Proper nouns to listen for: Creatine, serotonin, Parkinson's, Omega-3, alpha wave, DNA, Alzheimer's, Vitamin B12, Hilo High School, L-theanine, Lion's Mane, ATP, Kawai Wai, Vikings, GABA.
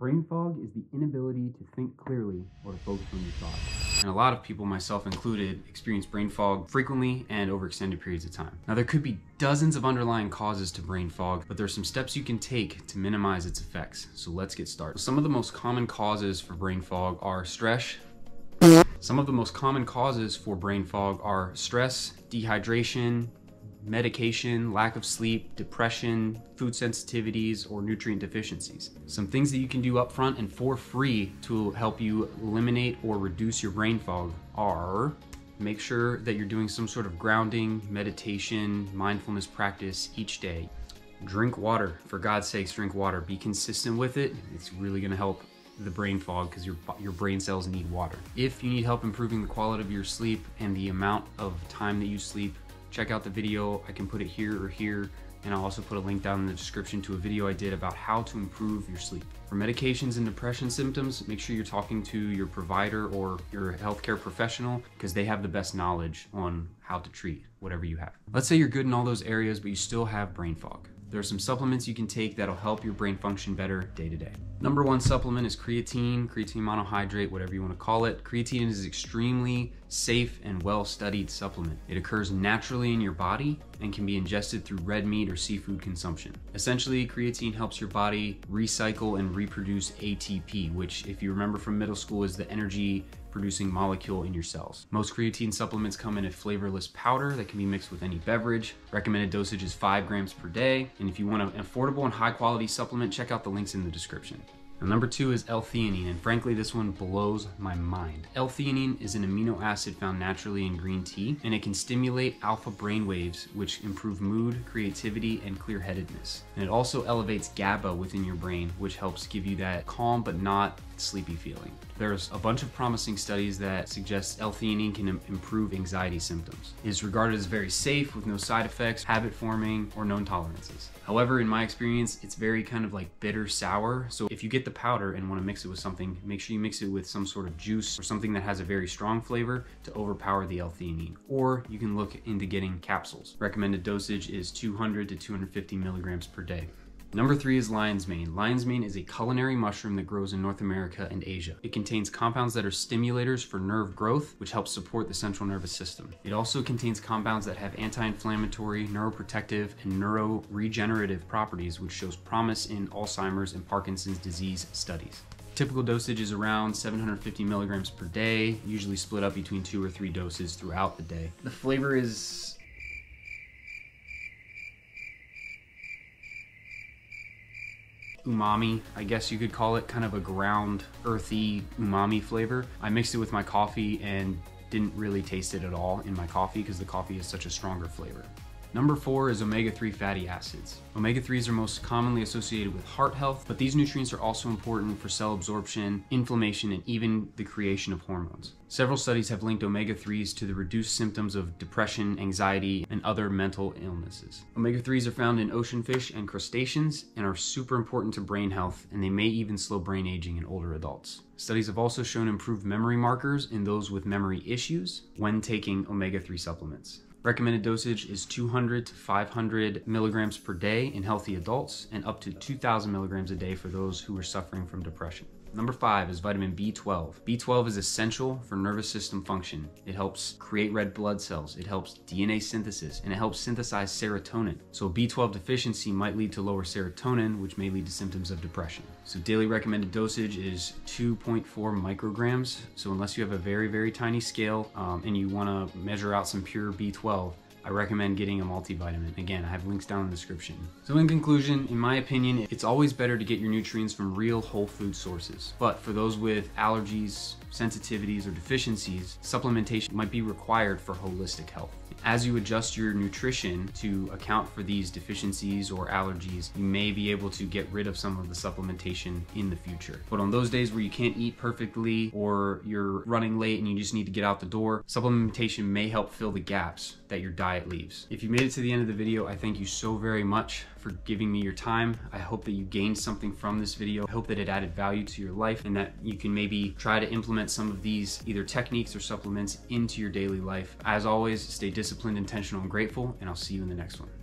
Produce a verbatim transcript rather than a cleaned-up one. Brain fog is the inability to think clearly or to focus on your thoughts. And a lot of people, myself included, experience brain fog frequently and over extended periods of time. Now, there could be dozens of underlying causes to brain fog, but there are some steps you can take to minimize its effects. So let's get started. Some of the most common causes for brain fog are stress. Some of the most common causes for brain fog are stress, dehydration, medication, lack of sleep, depression, food sensitivities, or nutrient deficiencies. Some things that you can do up front and for free to help you eliminate or reduce your brain fog are: make sure that you're doing some sort of grounding, meditation, mindfulness practice each day. Drink water. For God's sakes, drink water. Be consistent with it. It's really gonna help the brain fog because your, your brain cells need water. If you need help improving the quality of your sleep and the amount of time that you sleep, check out the video. I can put it here or here, and I'll also put a link down in the description to a video I did about how to improve your sleep. For medications and depression symptoms, make sure you're talking to your provider or your healthcare professional because they have the best knowledge on how to treat whatever you have. Let's say you're good in all those areas, but you still have brain fog. There are some supplements you can take that'll help your brain function better day to day. Number one supplement is creatine, creatine monohydrate, whatever you want to call it. Creatine is an extremely safe and well-studied supplement. It occurs naturally in your body and can be ingested through red meat or seafood consumption. Essentially, creatine helps your body recycle and reproduce A T P, which, if you remember from middle school, is the energy producing molecule in your cells. Most creatine supplements come in a flavorless powder that can be mixed with any beverage. Recommended dosage is five grams per day. And if you want an affordable and high quality supplement, check out the links in the description. Now, number two is L-theanine, and frankly, this one blows my mind. L-theanine is an amino acid found naturally in green tea, and it can stimulate alpha brainwaves, which improve mood, creativity, and clear-headedness. And it also elevates GABA within your brain, which helps give you that calm but not sleepy feeling. There's a bunch of promising studies that suggest L-theanine can im- improve anxiety symptoms. It is regarded as very safe with no side effects, habit forming, or known tolerances. However, in my experience, it's very kind of like bitter sour. So if you get the powder and want to mix it with something, make sure you mix it with some sort of juice or something that has a very strong flavor to overpower the L-theanine. Or you can look into getting capsules. Recommended dosage is two hundred to two hundred fifty milligrams per day. Number three is lion's mane. Lion's mane is a culinary mushroom that grows in North America and Asia. It contains compounds that are stimulators for nerve growth, which helps support the central nervous system. It also contains compounds that have anti-inflammatory, neuroprotective, and neuroregenerative properties, which shows promise in Alzheimer's and Parkinson's disease studies. Typical dosage is around seven hundred fifty milligrams per day, usually split up between two or three doses throughout the day. The flavor is umami, I guess you could call it, kind of a ground, earthy umami flavor. I mixed it with my coffee and didn't really taste it at all in my coffee because the coffee is such a stronger flavor. Number four is omega three fatty acids. Omega threes are most commonly associated with heart health, but these nutrients are also important for cell absorption, inflammation, and even the creation of hormones. Several studies have linked omega threes to the reduced symptoms of depression, anxiety, and other mental illnesses. Omega threes are found in ocean fish and crustaceans and are super important to brain health, and they may even slow brain aging in older adults. Studies have also shown improved memory markers in those with memory issues when taking omega three supplements. Recommended dosage is two hundred to five hundred milligrams per day in healthy adults and up to two thousand milligrams a day for those who are suffering from depression. Number five is vitamin B twelve. B twelve is essential for nervous system function. It helps create red blood cells, it helps D N A synthesis, and it helps synthesize serotonin. So a B twelve deficiency might lead to lower serotonin, which may lead to symptoms of depression. So daily recommended dosage is two point four micrograms. So unless you have a very, very tiny scale um, and you wanna measure out some pure B twelve, I recommend getting a multivitamin. Again, I have links down in the description. So in conclusion, in my opinion, it's always better to get your nutrients from real whole food sources. But for those with allergies, sensitivities, or deficiencies, supplementation might be required for holistic health. As you adjust your nutrition to account for these deficiencies or allergies, you may be able to get rid of some of the supplementation in the future. But on those days where you can't eat perfectly or you're running late and you just need to get out the door, supplementation may help fill the gaps that your diet leaves. If you made it to the end of the video, I thank you so very much for giving me your time. I hope that you gained something from this video. I hope that it added value to your life and that you can maybe try to implement some of these either techniques or supplements into your daily life. As always, stay disciplined, intentional, and grateful, and I'll see you in the next one.